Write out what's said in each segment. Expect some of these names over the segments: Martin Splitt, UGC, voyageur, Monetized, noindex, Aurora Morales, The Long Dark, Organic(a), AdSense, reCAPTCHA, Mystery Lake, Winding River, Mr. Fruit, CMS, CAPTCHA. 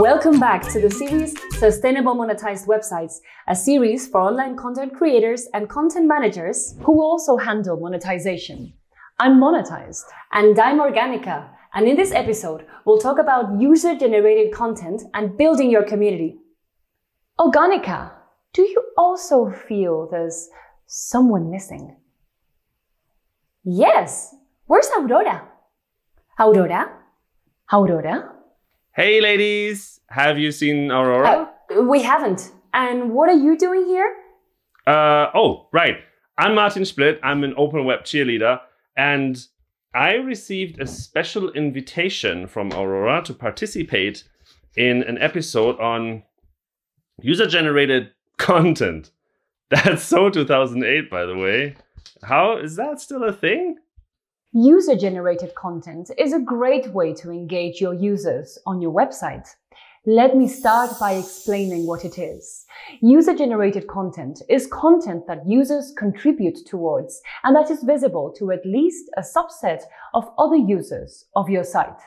Welcome back to the series Sustainable Monetized Websites, a series for online content creators and content managers who also handle monetization. I'm Monetized. And I'm Organic(a), and in this episode, we'll talk about user-generated content and building your community. Organic(a), do you also feel there's someone missing? Yes! Where's Aurora? Aurora? Aurora? Hey ladies, have you seen Aurora? We haven't. And what are you doing here? Right. I'm Martin Splitt. I'm an open web cheerleader. And I received a special invitation from Aurora to participate in an episode on user-generated content. That's so 2008, by the way. How is that still a thing? User-generated content is a great way to engage your users on your website. Let me start by explaining what it is. User-generated content is content that users contribute towards and that is visible to at least a subset of other users of your site.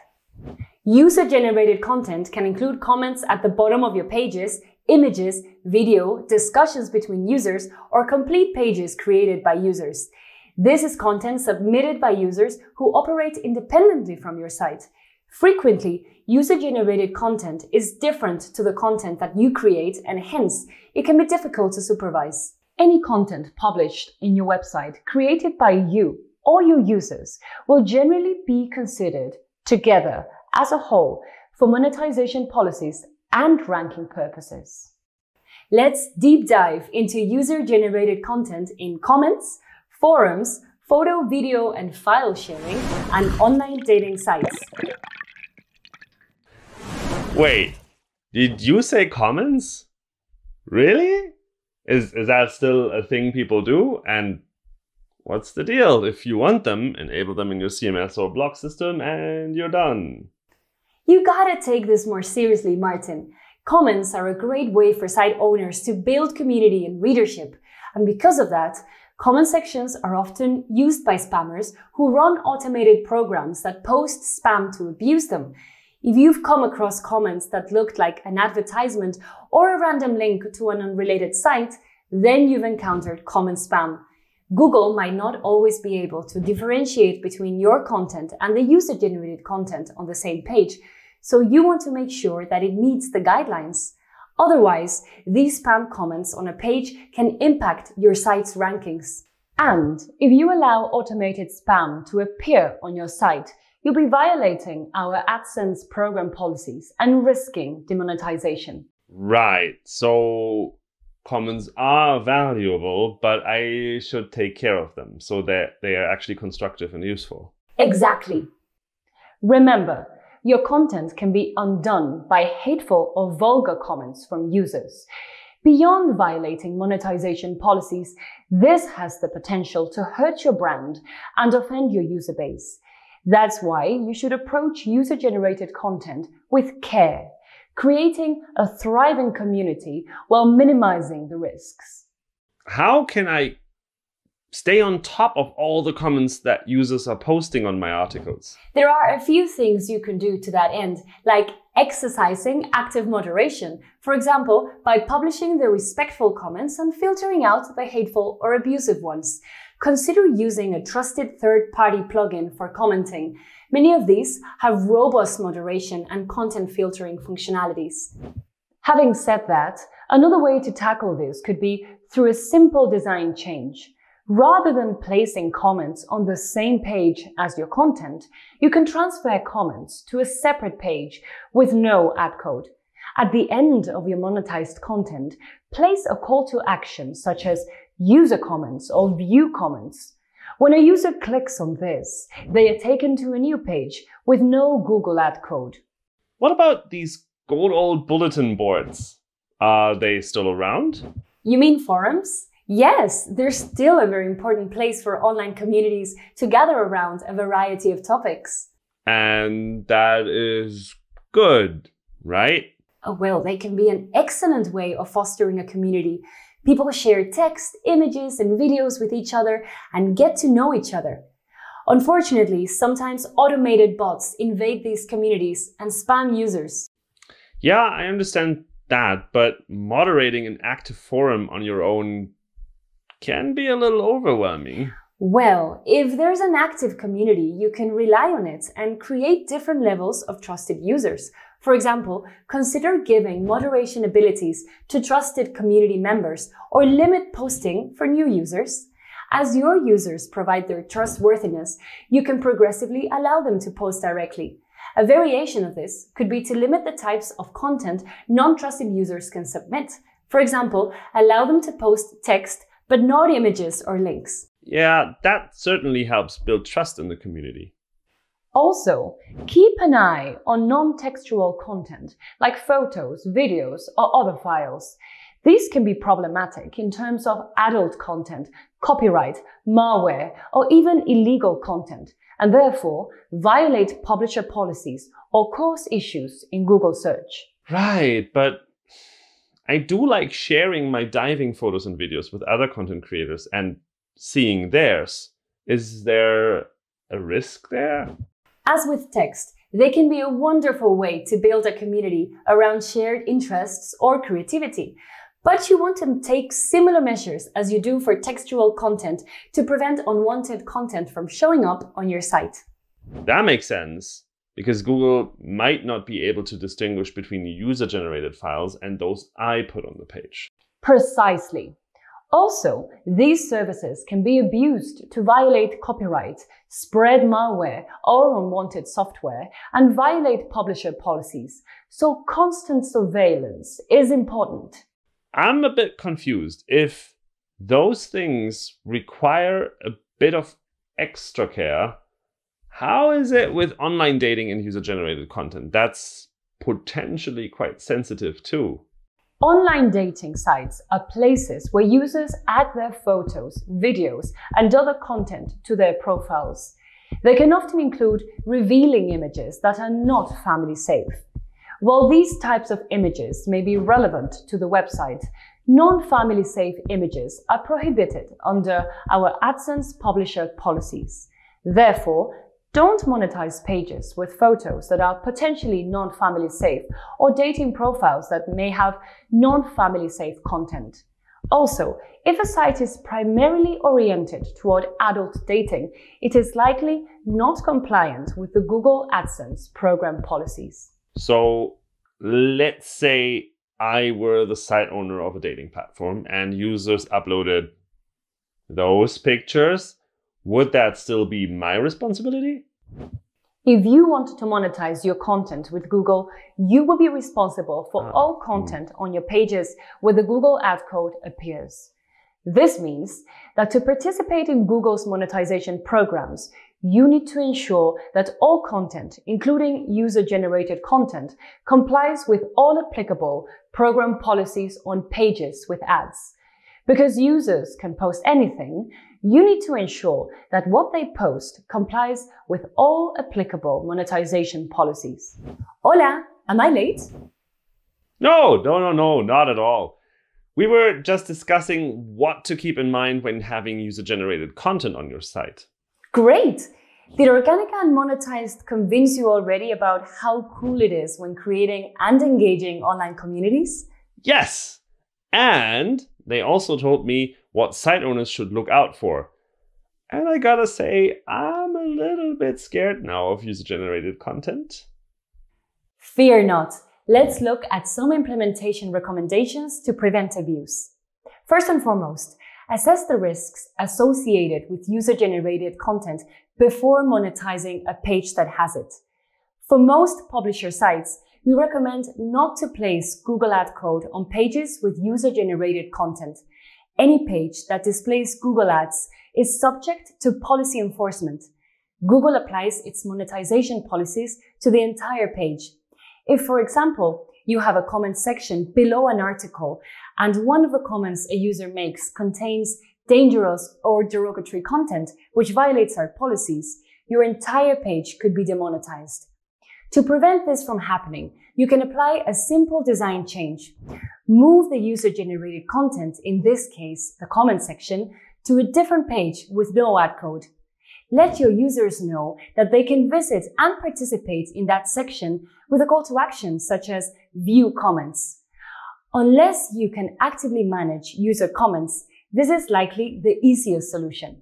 User-generated content can include comments at the bottom of your pages, images, video, discussions between users, or complete pages created by users. This is content submitted by users who operate independently from your site. Frequently, user-generated content is different to the content that you create, and hence, it can be difficult to supervise. Any content published in your website created by you or your users will generally be considered together as a whole for monetization policies and ranking purposes. Let's deep dive into user-generated content in comments, forums, photo, video, and file sharing, and online dating sites. Wait, did you say comments? Really? Is that still a thing people do? And what's the deal? If you want them, enable them in your CMS or blog system, and you're done. You gotta take this more seriously, Martin. Comments are a great way for site owners to build community and readership, and because of that, comment sections are often used by spammers who run automated programs that post spam to abuse them. If you've come across comments that looked like an advertisement or a random link to an unrelated site, then you've encountered comment spam. Google might not always be able to differentiate between your content and the user-generated content on the same page, so you want to make sure that it meets the guidelines. Otherwise, these spam comments on a page can impact your site's rankings. And if you allow automated spam to appear on your site, you'll be violating our AdSense program policies and risking demonetization. Right, so comments are valuable, but I should take care of them so that they are actually constructive and useful. Exactly. Remember, your content can be undone by hateful or vulgar comments from users. Beyond violating monetization policies, this has the potential to hurt your brand and offend your user base. That's why you should approach user-generated content with care, creating a thriving community while minimizing the risks. How can I stay on top of all the comments that users are posting on my articles? There are a few things you can do to that end, like exercising active moderation. For example, by publishing the respectful comments and filtering out the hateful or abusive ones. Consider using a trusted third-party plugin for commenting. Many of these have robust moderation and content filtering functionalities. Having said that, another way to tackle this could be through a simple design change. Rather than placing comments on the same page as your content, you can transfer comments to a separate page with no ad code. At the end of your monetized content, place a call to action such as user comments or view comments. When a user clicks on this, they are taken to a new page with no Google ad code. What about these good old bulletin boards? Are they still around? You mean forums? Yes, they're still a very important place for online communities to gather around a variety of topics. And that is good, right? Well, they can be an excellent way of fostering a community. People share text, images, and videos with each other and get to know each other. Unfortunately, sometimes automated bots invade these communities and spam users. Yeah, I understand that, but moderating an active forum on your own can be a little overwhelming. Well, if there's an active community, you can rely on it and create different levels of trusted users. For example, consider giving moderation abilities to trusted community members or limit posting for new users. As your users provide their trustworthiness, you can progressively allow them to post directly. A variation of this could be to limit the types of content non-trusted users can submit. For example, allow them to post text, but not images or links. Yeah, that certainly helps build trust in the community. Also, keep an eye on non-textual content, like photos, videos, or other files. These can be problematic in terms of adult content, copyright, malware, or even illegal content, and therefore violate publisher policies or cause issues in Google search. Right, but I do like sharing my diving photos and videos with other content creators and seeing theirs. Is there a risk there? As with text, they can be a wonderful way to build a community around shared interests or creativity. But you want to take similar measures as you do for textual content to prevent unwanted content from showing up on your site. That makes sense, because Google might not be able to distinguish between user-generated files and those I put on the page. Precisely. Also, these services can be abused to violate copyright, spread malware or unwanted software, and violate publisher policies. So constant surveillance is important. I'm a bit confused if those things require a bit of extra care. How is it with online dating and user-generated content? That's potentially quite sensitive too. Online dating sites are places where users add their photos, videos, and other content to their profiles. They can often include revealing images that are not family safe. While these types of images may be relevant to the website, non-family safe images are prohibited under our AdSense publisher policies. Therefore, don't monetize pages with photos that are potentially non-family safe or dating profiles that may have non-family safe content. Also, if a site is primarily oriented toward adult dating, it is likely not compliant with the Google AdSense program policies. So let's say I were the site owner of a dating platform and users uploaded those pictures. Would that still be my responsibility? If you want to monetize your content with Google, you will be responsible for all content on your pages where the Google ad code appears. This means that to participate in Google's monetization programs, you need to ensure that all content, including user-generated content, complies with all applicable program policies on pages with ads. Because users can post anything, you need to ensure that what they post complies with all applicable monetization policies. Hola, am I late? No, not at all. We were just discussing what to keep in mind when having user-generated content on your site. Great! Did Organic(a) and Monetized convince you already about how cool it is when creating and engaging online communities? Yes! And they also told me what site owners should look out for. And I gotta say, I'm a little bit scared now of user-generated content. Fear not. Let's look at some implementation recommendations to prevent abuse. First and foremost, assess the risks associated with user-generated content before monetizing a page that has it. For most publisher sites, we recommend not to place Google ad code on pages with user-generated content. Any page that displays Google ads is subject to policy enforcement. Google applies its monetization policies to the entire page. If, for example, you have a comment section below an article and one of the comments a user makes contains dangerous or derogatory content which violates our policies, your entire page could be demonetized. To prevent this from happening, you can apply a simple design change. Move the user-generated content, in this case, the comment section, to a different page with no ad code. Let your users know that they can visit and participate in that section with a call to action, such as view comments. Unless you can actively manage user comments, this is likely the easiest solution.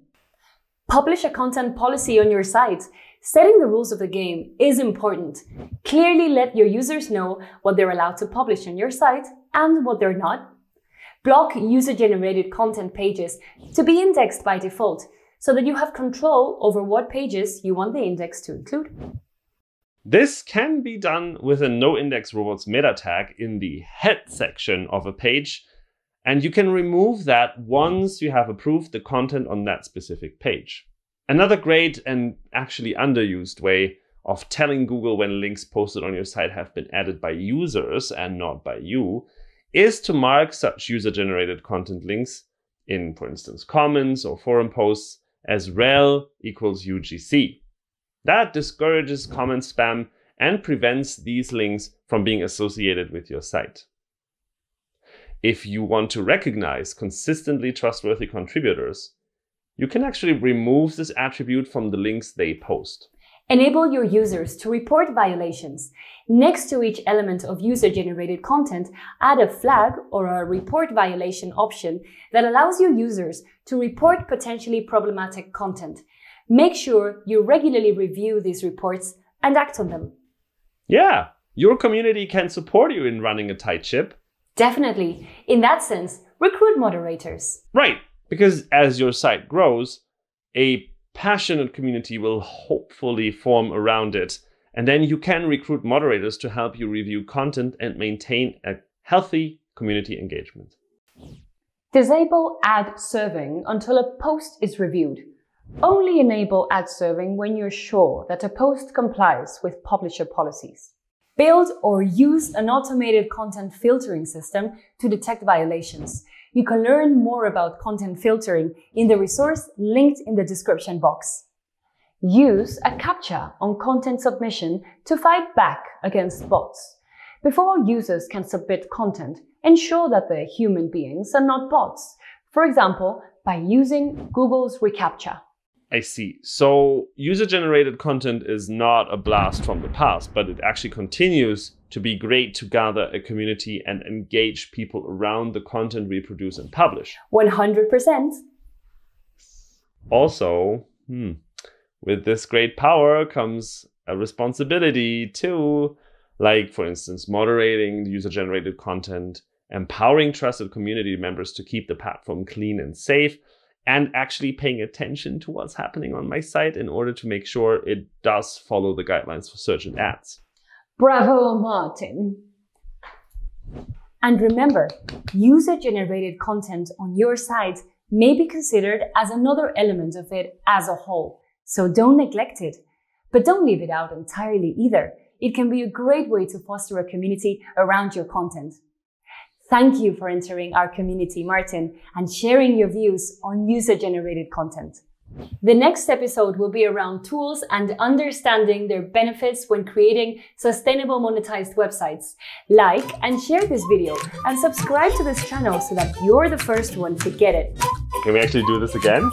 Publish a content policy on your site. Setting the rules of the game is important. Clearly let your users know what they're allowed to publish on your site and what they're not. Block user-generated content pages to be indexed by default so that you have control over what pages you want the index to include. This can be done with a noindex robots meta tag in the head section of a page, and you can remove that once you have approved the content on that specific page. Another great and actually underused way of telling Google when links posted on your site have been added by users and not by you is to mark such user-generated content links in, for instance, comments or forum posts as rel equals UGC. That discourages comment spam and prevents these links from being associated with your site. If you want to recognize consistently trustworthy contributors, you can actually remove this attribute from the links they post. Enable your users to report violations. Next to each element of user-generated content, add a flag or a report violation option that allows your users to report potentially problematic content. Make sure you regularly review these reports and act on them. Yeah, your community can support you in running a tight ship. Definitely. In that sense, recruit moderators. Right, because as your site grows, a passionate community will hopefully form around it. And then you can recruit moderators to help you review content and maintain a healthy community engagement. Disable ad serving until a post is reviewed. Only enable ad serving when you're sure that a post complies with publisher policies. Build or use an automated content filtering system to detect violations. You can learn more about content filtering in the resource linked in the description box. Use a CAPTCHA on content submission to fight back against bots. Before users can submit content, ensure that they're human beings and not bots, for example, by using Google's reCAPTCHA. I see. So user-generated content is not a blast from the past, but it actually continues to be great to gather a community and engage people around the content we produce and publish. 100%. Also, with this great power comes a responsibility too, like, for instance, moderating user-generated content, empowering trusted community members to keep the platform clean and safe, and actually paying attention to what's happening on my site in order to make sure it does follow the guidelines for search and ads. Bravo, Martin. And remember, user-generated content on your site may be considered as another element of it as a whole, so don't neglect it. But don't leave it out entirely either. It can be a great way to foster a community around your content. Thank you for entering our community, Martin, and sharing your views on user-generated content. The next episode will be around tools and understanding their benefits when creating sustainable monetized websites. Like and share this video and subscribe to this channel so that you're the first one to get it. Can we actually do this again?